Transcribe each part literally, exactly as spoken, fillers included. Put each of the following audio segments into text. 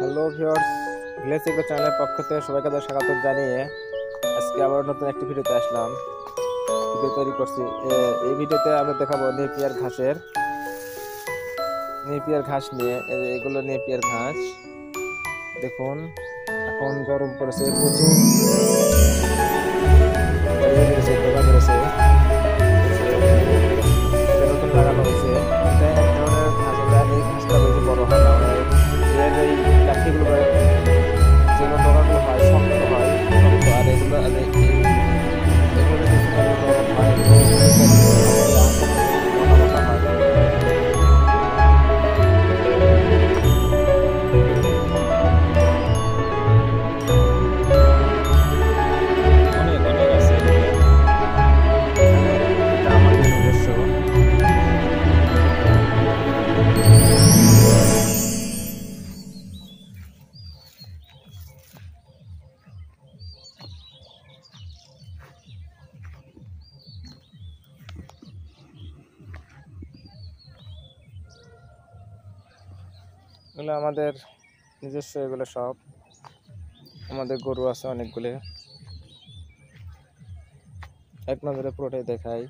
Hello viewers গ্লেসিক চ্যানেলের পক্ষ থেকে সবাইকে স্বাগত জানিয়ে আজকে আবার নতুন একটা ভিডিওতে আসলাম। ভিডিও তৈরি করছি, এই ভিডিওতে আমরা দেখাবো নেপিয়ার ঘাসের নেপিয়ার ঘাস নিয়ে। এগুলো নেপিয়ার ঘাস, দেখুন এখন গরম পড়েছে প্রচুর, নতুন লাগানো হয়েছে। এই ঘাসটা বেশি বড় হয় না, এগুলো আমাদের নিজস্ব, এগুলো সব আমাদের গরু আছে অনেকগুলো। এক নজরে পুরোটাই দেখাই।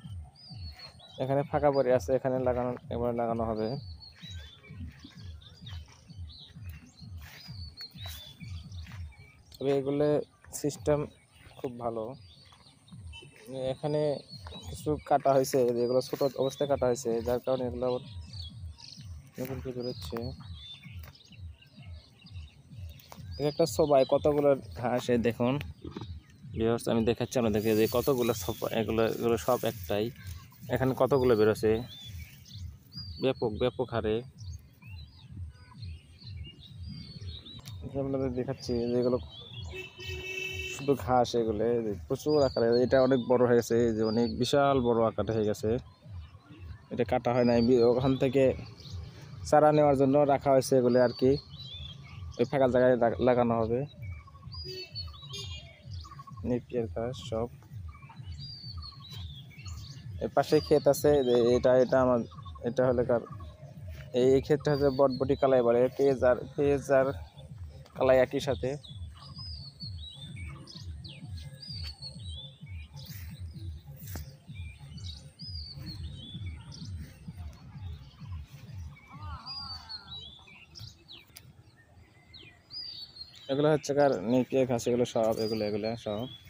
এখানে ফাঁকা পড়ে আছে, এখানে লাগানো এবার লাগানো হবে। তবে এগুলো সিস্টেম খুব ভালো। এখানে কিছু কাটা হয়েছে, এগুলো ছোট অবস্থায় কাটা হয়েছে, যার কারণে এগুলো নতুন কিছু হচ্ছে। একটা সবাই কতগুলো ঘাস দেখুন ভিউয়ার্স, আমি দেখাচ্ছি আপনাদেরকে যে কতগুলো সবাই, এগুলো এগুলো সব একটাই। এখানে কতগুলো বেরোছে, ব্যাপক ব্যাপক হারে। আপনাদের দেখাচ্ছি যেগুলো শুধু ঘাস, এগুলো প্রচুর আকারে, এটা অনেক বড় হয়ে গেছে, যে অনেক বিশাল বড় আকারে হয়ে গেছে। এটা কাটা হয় নাই, ওখান থেকে চারা নেওয়ার জন্য রাখা হয়েছে এগুলো আর কি। ওই ফাঁকা জায়গায় লাগানো হবে নেপিয়ার ঘাস সব। এর পাশে ক্ষেত আছে, এটা এটা আমার এটা হলে কার এই ক্ষেতটা হচ্ছে বটবটি কালাই বলে, পেঁয়াজ আর পেঁয়াজ আর কালাই একই সাথে। এগুলো হচ্ছে কার নেপিয়ার ঘাস, এগুলো সব এগুলো এগুলো সব